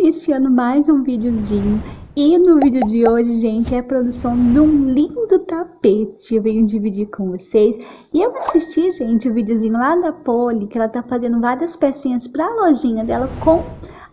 iniciando mais um videozinho. E no vídeo de hoje, gente, é a produção de um lindo tapete. Eu venho dividir com vocês. E eu assisti, gente, o videozinho lá da Polly, que ela tá fazendo várias pecinhas pra lojinha dela com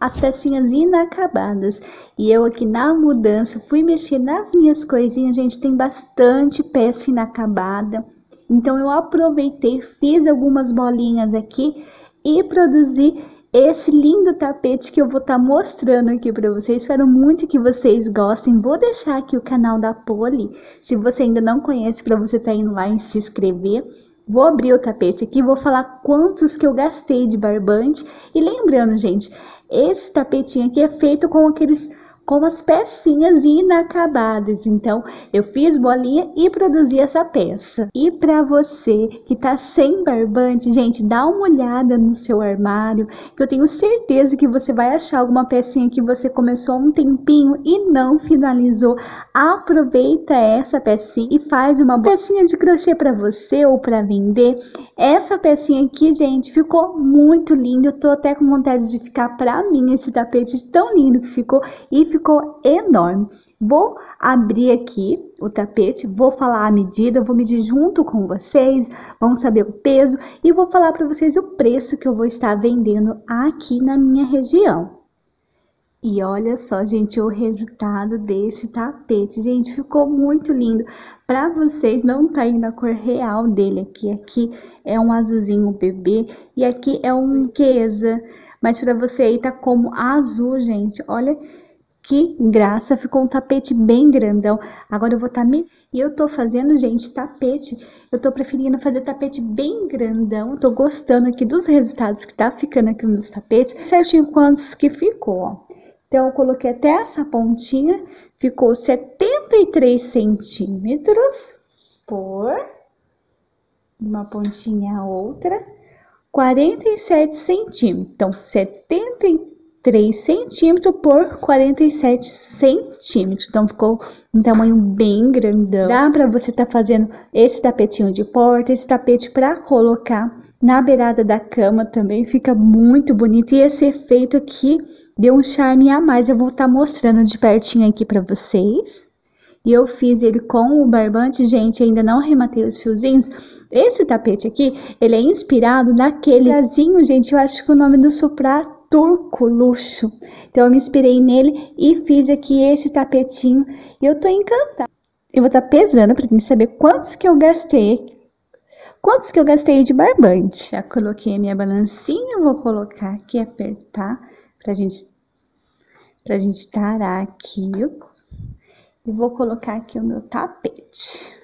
as pecinhas inacabadas. E eu aqui na mudança fui mexer nas minhas coisinhas, gente, tem bastante peça inacabada. Então eu aproveitei, fiz algumas bolinhas aqui e produzi esse lindo tapete que eu vou estar mostrando aqui para vocês. Espero muito que vocês gostem. Vou deixar aqui o canal da Polly, se você ainda não conhece, para você estar indo lá e se inscrever. Vou abrir o tapete aqui, vou falar quantos que eu gastei de barbante. E lembrando, gente, esse tapetinho aqui é feito com aqueles... com as pecinhas inacabadas. Então eu fiz bolinha e produzi essa peça. E para você que tá sem barbante, gente, dá uma olhada no seu armário, que eu tenho certeza que você vai achar alguma pecinha que você começou há um tempinho e não finalizou. Aproveita essa pecinha e faz uma pecinha de crochê para você ou para vender. Essa pecinha aqui, gente, ficou muito linda. Eu tô até com vontade de ficar para mim esse tapete tão lindo que ficou. E ficou enorme. Vou abrir aqui o tapete, vou falar a medida, vou medir junto com vocês, vamos saber o peso e vou falar para vocês o preço que eu vou estar vendendo aqui na minha região. E olha só, gente, o resultado desse tapete, gente, ficou muito lindo. Para vocês, não tá indo a cor real dele aqui. Aqui é um azulzinho bebê e aqui é um queza, mas para você aí tá como azul, gente, olha... que graça, ficou um tapete bem grandão. Agora eu vou estar e eu tô fazendo, gente, tapete. Eu tô preferindo fazer tapete bem grandão. Eu tô gostando aqui dos resultados que tá ficando aqui nos tapetes. Certinho quantos que ficou, ó. Então eu coloquei até essa pontinha. Ficou 73 centímetros por uma pontinha a outra, 47 centímetros. Então 73 centímetros por 47 centímetros. Então ficou um tamanho bem grandão. Dá para você estar fazendo esse tapetinho de porta, esse tapete para colocar na beirada da cama também. Fica muito bonito. E esse efeito aqui deu um charme a mais. Eu vou estar mostrando de pertinho aqui para vocês. E eu fiz ele com o barbante, gente, ainda não arrematei os fiozinhos. Esse tapete aqui, ele é inspirado naquele brasinho, gente, eu acho que o nome do Surpresinho turco luxo. Então eu me inspirei nele e fiz aqui esse tapetinho. E eu tô encantada. Eu vou estar pesando para saber quantos que eu gastei. Quantos que eu gastei de barbante. Já coloquei a minha balancinha, vou colocar aqui, apertar pra gente tarar aqui. E vou colocar aqui o meu tapete.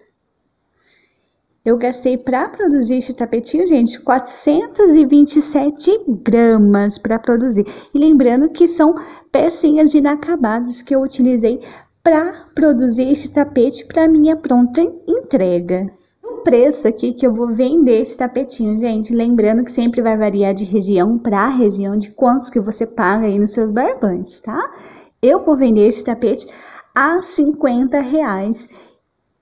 Eu gastei para produzir esse tapetinho, gente, 427 gramas para produzir. E lembrando que são pecinhas inacabadas que eu utilizei para produzir esse tapete para minha pronta entrega. O preço aqui que eu vou vender esse tapetinho, gente, lembrando que sempre vai variar de região para região, de quantos que você paga aí nos seus barbantes, tá? Eu vou vender esse tapete a R$50.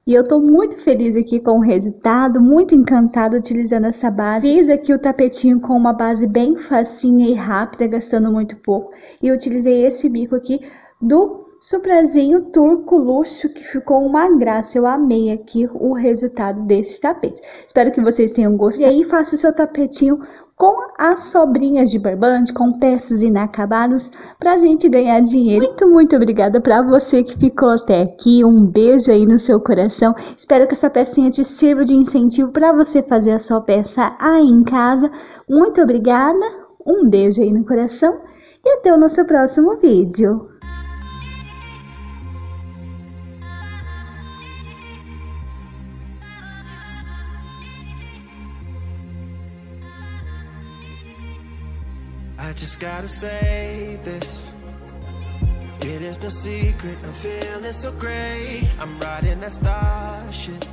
E eu tô muito feliz aqui com o resultado, muito encantada utilizando essa base. Fiz aqui o tapetinho com uma base bem facinha e rápida, gastando muito pouco. E utilizei esse bico aqui do Surpresinho turco luxo, que ficou uma graça. Eu amei aqui o resultado desse tapete. Espero que vocês tenham gostado. E aí faça o seu tapetinho com as sobrinhas de barbante, com peças inacabadas, pra gente ganhar dinheiro. Muito, muito obrigada pra você que ficou até aqui. Um beijo aí no seu coração. Espero que essa pecinha te sirva de incentivo pra você fazer a sua peça aí em casa. Muito obrigada, um beijo aí no coração e até o nosso próximo vídeo. I just gotta say this, it is no secret, I'm feeling so great. I'm riding that starship,